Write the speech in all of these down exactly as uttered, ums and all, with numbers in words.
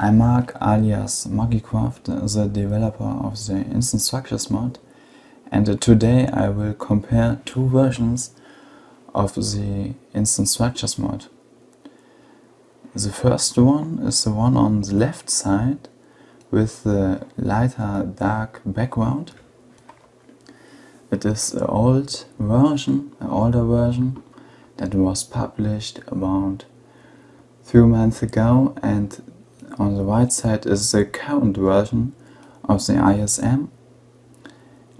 I'm Mark Alias MaggiCraft, the developer of the Instant Structures mod, and today I will compare two versions of the Instant Structures mod. The first one is the one on the left side with the lighter dark background. It is an old version, an older version that was published about three months ago, and on the right side is the current version of the I S M,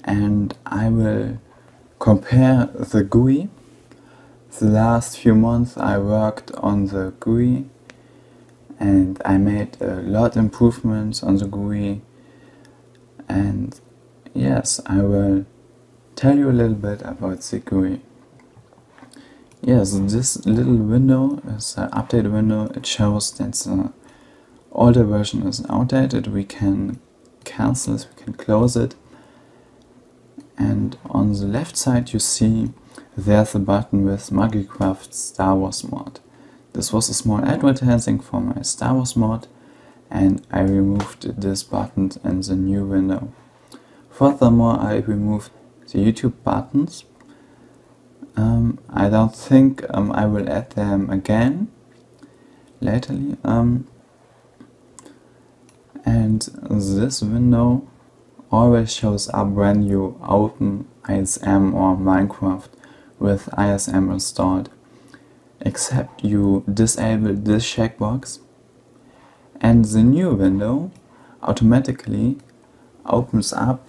and I will compare the G U I. The last few months I worked on the G U I and I made a lot of improvements on the G U I, and yes, I will tell you a little bit about the G U I. Yes, this little window is an update window. It shows that the older version is outdated. We can cancel this, we can close it. And on the left side you see there's a button with MaggiCraft Star Wars mod. This was a small advertising for my Star Wars mod, and I removed this button in the new window. Furthermore, I removed the YouTube buttons. Um, I don't think um, I will add them again later. Um, and this window always shows up when you open I S M or Minecraft with I S M installed, except you disable this checkbox, and the new window automatically opens up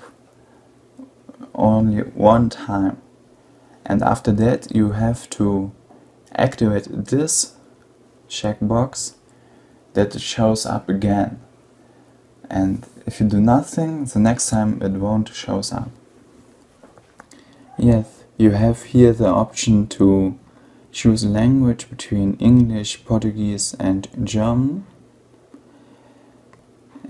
only one time, and after that you have to activate this checkbox that shows up again, and if you do nothing, the next time it won't show up. Yes, you have here the option to choose a language between English, Portuguese and German,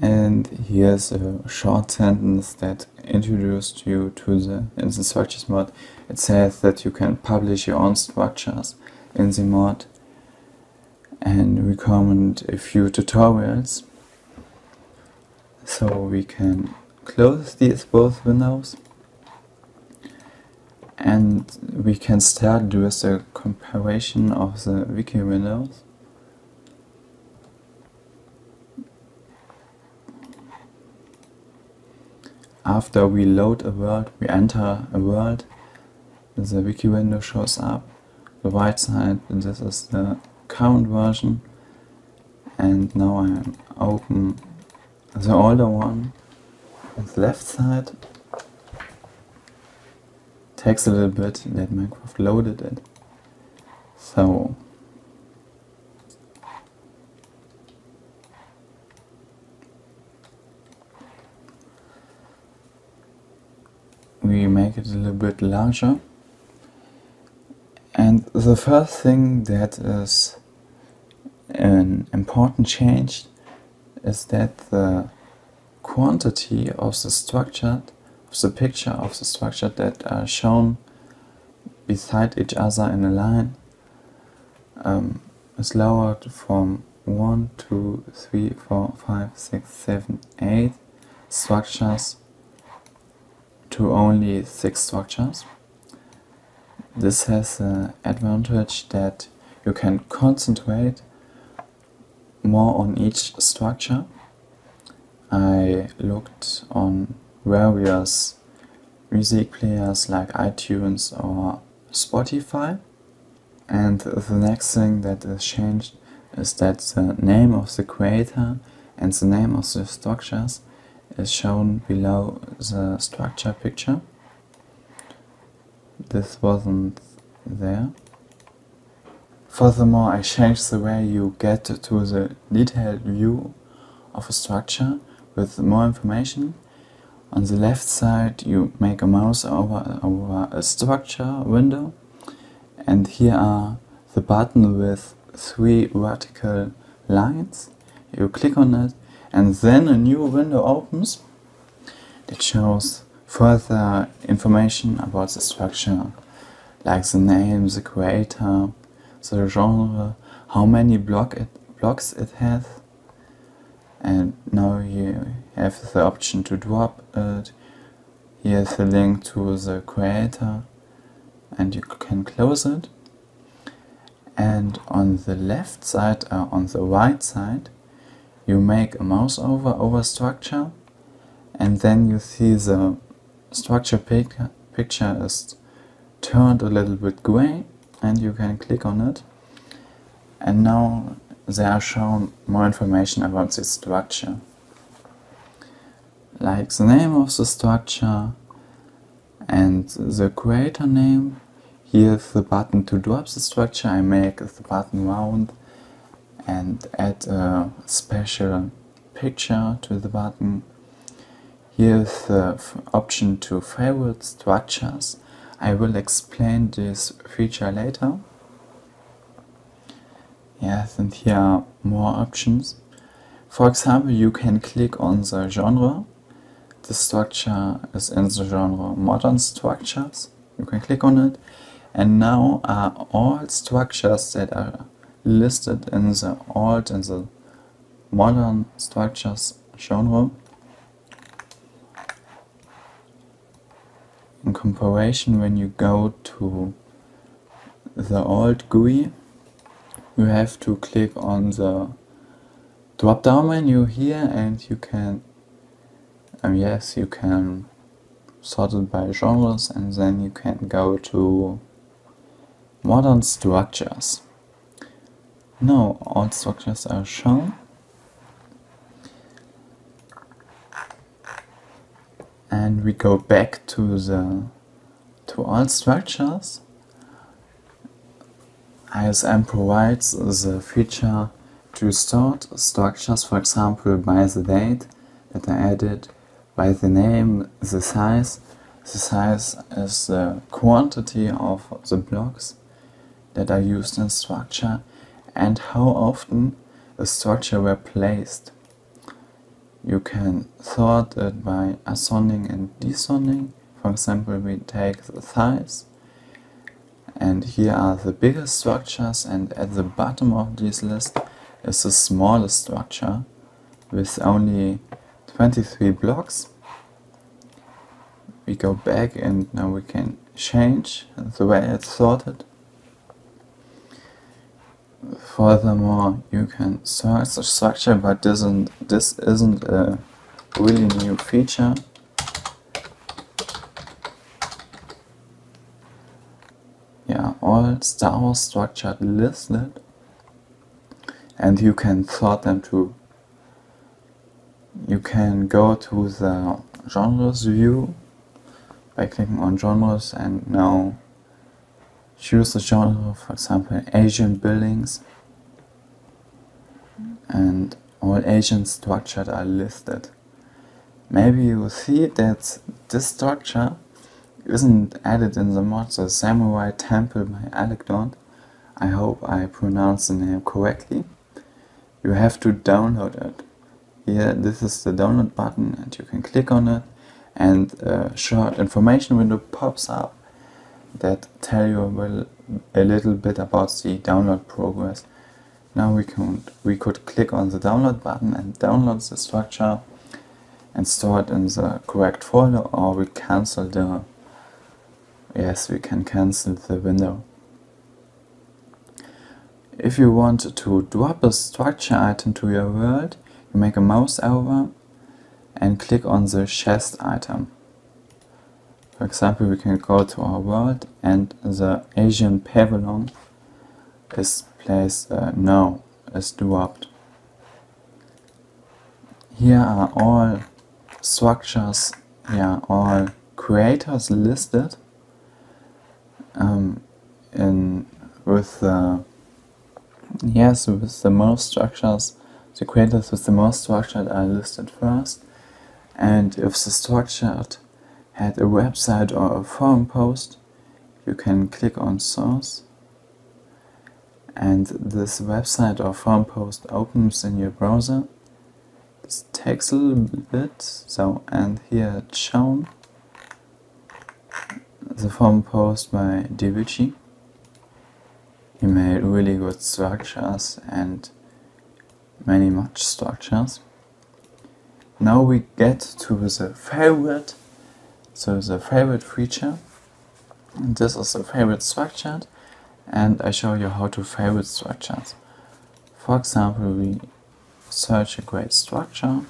and here's a short sentence that introduced you to the Instant Structures mod. It says that you can publish your own structures in the mod and recommend a few tutorials. So we can close these both windows, and we can start with a comparison of the wiki windows. After we load a world, we enter a world, the wiki window shows up. The right side, this is the current version, and now I open the older one on the left side. Takes a little bit that Minecraft loaded it. So we make it a little bit larger, and the first thing that is an important change is that the quantity of the structure, of the picture of the structure that are shown beside each other in a line, um, is lowered from one, two, three, four, five, six, seven, eight structures to only six structures. This has the advantage that you can concentrate more on each structure. I looked on various music players like iTunes or Spotify, and the next thing that is changed is that the name of the creator and the name of the structures is shown below the structure picture. This wasn't there. Furthermore, I changed the way you get to the detailed view of a structure with more information. On the left side you make a mouse over, over a structure window, and here are the button with three vertical lines. You click on it, and then a new window opens that shows further information about the structure, like the name, the creator, the genre, how many block it, blocks it has, have the option to drop it. Here's the link to the creator, and you can close it. And on the left side, or on the right side, you make a mouse over over structure, and then you see the structure pic picture is turned a little bit gray, and you can click on it. And now they are shown more information about this structure, like the name of the structure and the creator name. Here's the button to drop the structure. I make the button round and add a special picture to the button. Here's the option to favorite structures. I will explain this feature later. Yes, and here are more options. For example, you can click on the genre. The structure is in the genre modern structures. You can click on it. And now are all structures that are listed in the old and the modern structures genre in comparison. When you go to the old G U I, you have to click on the drop down menu here, and you can um, yes you can sort it by genres, and then you can go to modern structures. Now all structures are shown, and we go back to the to all structures. I S M provides the feature to sort structures, for example, by the date that I added, by the name, the size. The size is the quantity of the blocks that are used in structure, and how often a structure were placed. You can sort it by ascending and descending. For example, we take the size, and here are the biggest structures, and at the bottom of this list is the smallest structure with only twenty-three blocks. We go back, and now we can change the way it's sorted. Furthermore, you can search the structure, but this isn't, this isn't a really new feature. Yeah, all Star Wars structures listed, and you can sort them too. You can go to the genres view by clicking on genres, and now choose the genre, for example, Asian buildings, and all Asian structures are listed. Maybe you see that this structure isn't added in the mod, the Samurai Temple by Alecdon. I hope I pronounced the name correctly. You have to download it. Here, this is the download button, and you can click on it, and a short information window pops up that tell you well, a little bit about the download progress. Now we can we could click on the download button and download the structure and store it in the correct folder, or we cancel the yes we can cancel the window. If you want to drop a structure item to your world, you make a mouse over and click on the chest item. For example, we can go to our world, and the Asian pavilion is placed uh, now, is dropped. Here are all structures, yeah, all creators listed um, in with the yes with the most structures. The creators with the most structures are listed first, and if the structure had a website or a forum post, you can click on source, and this website or forum post opens in your browser. This takes a little bit, so and here it's shown the forum post by D V G. He made really good structures and many much structures. Now we get to the favorite, so the favorite feature. And this is the favorite structure, and I show you how to favorite structures. For example, we search a great structure.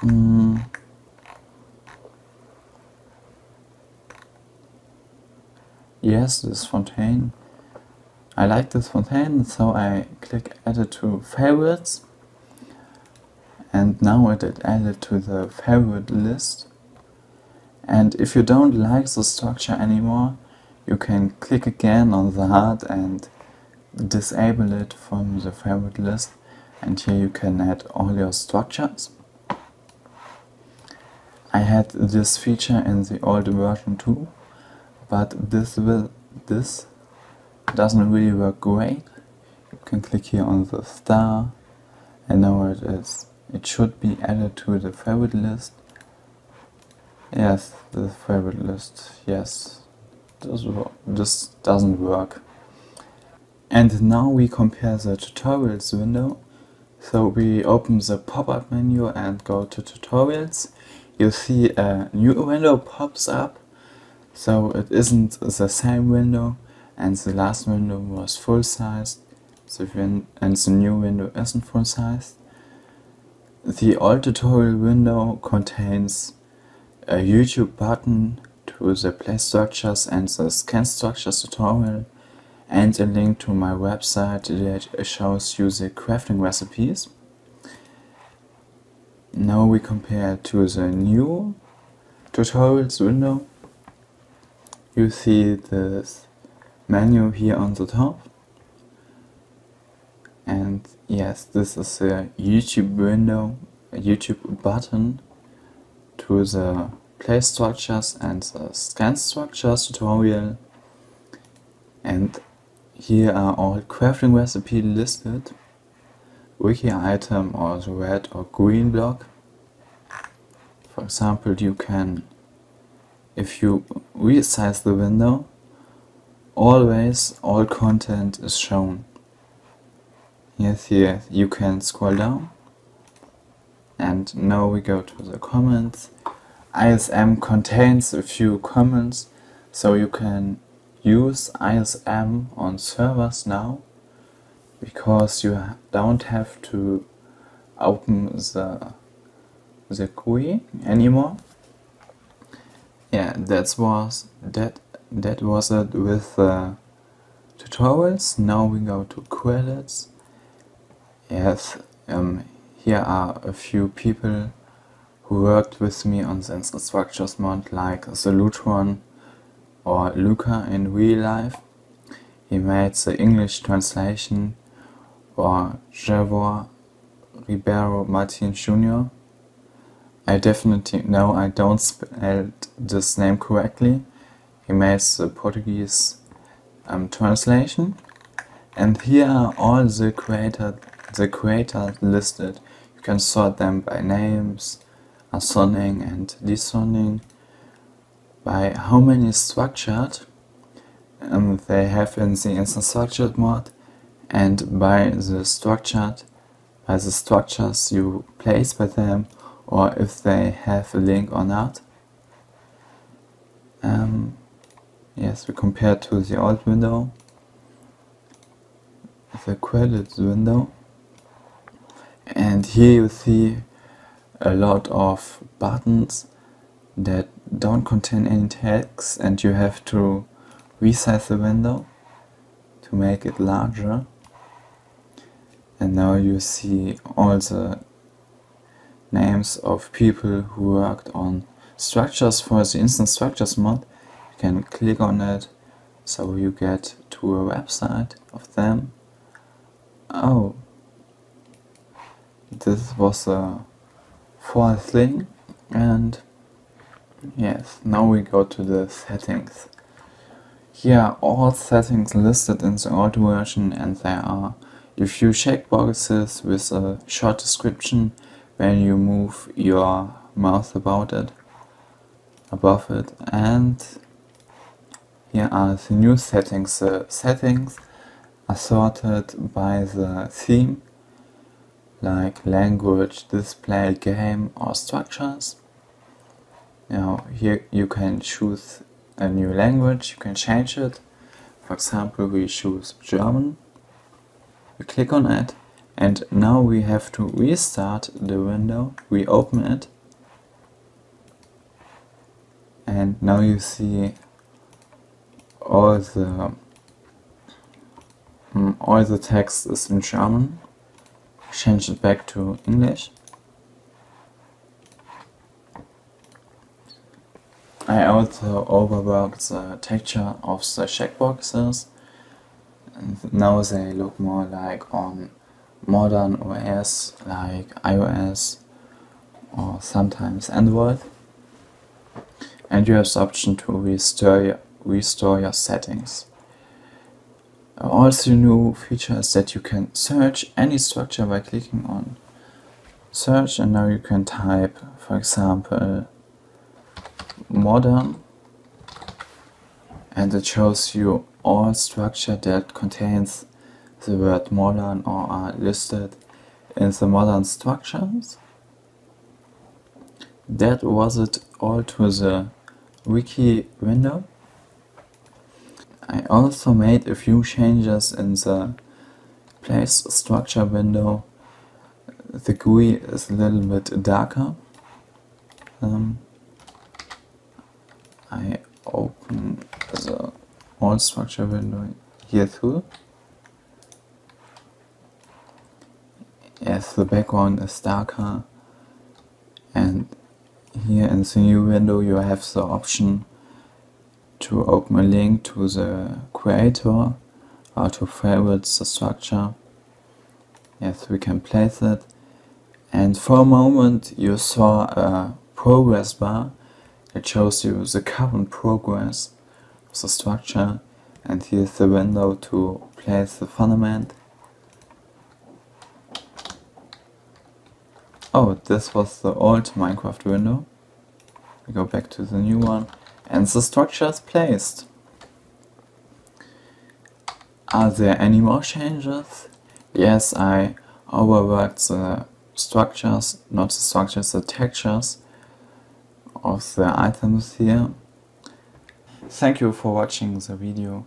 Mm. Yes, this fountain. I like this fountain, so I click Edit to Favorites. And now it is added to the favorite list. And if you don't like the structure anymore, you can click again on the heart and disable it from the favorite list. And here you can add all your structures. I had this feature in the old version too, but this will this doesn't really work great. You can click here on the star, and now it is it should be added to the favorite list. Yes, the favorite list. Yes, this this doesn't work. And now we compare the tutorials window. So we open the pop-up menu and go to tutorials. You see a new window pops up, so it isn't the same window, and the last window was full-sized, so and the new window isn't full-sized. The old tutorial window contains a YouTube button to the play structures and the scan structures tutorial, and a link to my website that shows you the crafting recipes. Now we compare to the new tutorials window. You see this menu here on the top. And yes, this is a YouTube window, a YouTube button to the play structures and the scan structures tutorial. And here are all crafting recipes listed. Wiki item or the red or green block. For example, you can, if you resize the window, always all content is shown. Yes, here you can scroll down. And now we go to the comments. I S M contains a few comments, so you can use I S M on servers now, because you don't have to open the, the G U I anymore. Yeah, that was, that, that was it with the tutorials. Now we go to credits. Yes, um, here are a few people who worked with me on the Instant Structures mod, like the Lutron or Luca in real life. He made the English translation, or Javor Ribeiro Martin Junior I definitely know I don't spell this name correctly. He made the Portuguese um, translation, and here are all the creator the creators listed. You can sort them by names, ascending and descending, by how many structured um, they have in the Instant Structures mod, and by the structured, by the structures you place by them, or if they have a link or not. Um, yes, we compare to the old window, the credits window, and here you see a lot of buttons that don't contain any text, and you have to resize the window to make it larger. And now you see all the names of people who worked on structures for the Instant Structures mod. You can click on it, so you get to a website of them. Oh, this was the fourth thing, and yes, now we go to the settings. Here are all settings listed in the old version, and there are a few checkboxes with a short description when you move your mouse about it, above it. And here are the new settings. The settings are sorted by the theme, like language, display, game or structures. Now here you can choose a new language, you can change it. For example, we choose German, we click on it, and now we have to restart the window. We open it, and now you see all the all the text is in German. Change it back to English. I also overworked the texture of the checkboxes, and now they look more like on modern O S like iOS or sometimes Android. And you have the option to restore, restore your settings. Also, new feature is that you can search any structure by clicking on search, and now you can type, for example, modern, and it shows you all structure that contains the word modern or are listed in the modern structures. That was it all to the wiki window. I also made a few changes in the place structure window. The G U I is a little bit darker. Um, I open the all structure window here too. Yes, the background is darker, and here in the new window you have the option to open a link to the creator or to favorite the structure. Yes, we can place it, and for a moment you saw a progress bar that shows you the current progress of the structure, and here's the window to place the fundament. Oh, this was the old Minecraft window. We go back to the new one, and the structure is placed. Are there any more changes? Yes, I overworked the structures, not the structures, the textures of the items here. Thank you for watching the video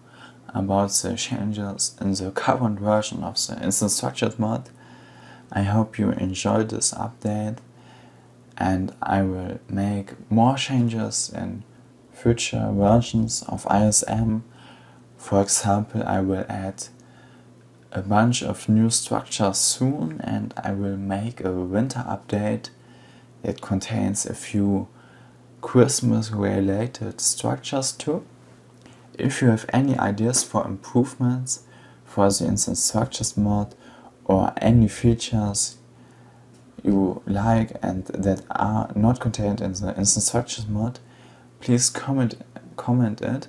about the changes in the current version of the Instant Structures mod. I hope you enjoyed this update, and I will make more changes in future versions of I S M. For example, I will add a bunch of new structures soon, and I will make a winter update that contains a few Christmas related structures too. If you have any ideas for improvements for the Instant Structures mod, or any features you like and that are not contained in the Instant Structures mod, please comment comment it.